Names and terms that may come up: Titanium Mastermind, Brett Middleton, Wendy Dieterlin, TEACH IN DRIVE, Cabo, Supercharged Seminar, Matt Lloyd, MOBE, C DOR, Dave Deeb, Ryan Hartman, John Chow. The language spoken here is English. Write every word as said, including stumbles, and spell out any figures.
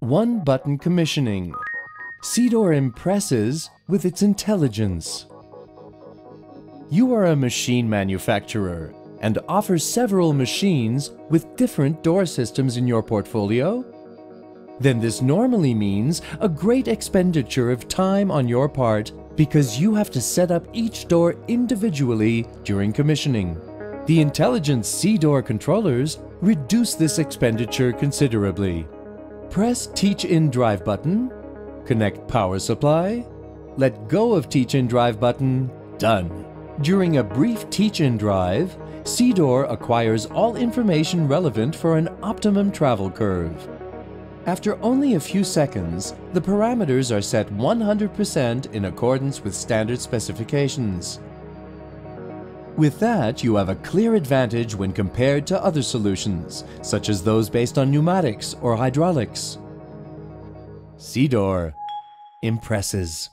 One-button commissioning. C DOR impresses with its intelligence. You are a machine manufacturer and offer several machines with different door systems in your portfolio? Then this normally means a great expenditure of time on your part because you have to set up each door individually during commissioning. The intelligent C DOR controllers reduce this expenditure considerably. Press Teach in Drive button, connect power supply, let go of Teach in Drive button, done. During a brief Teach in Drive, C DOR acquires all information relevant for an optimum travel curve. After only a few seconds, the parameters are set one hundred percent in accordance with standard specifications. With that, you have a clear advantage when compared to other solutions, such as those based on pneumatics or hydraulics. C DOR impresses.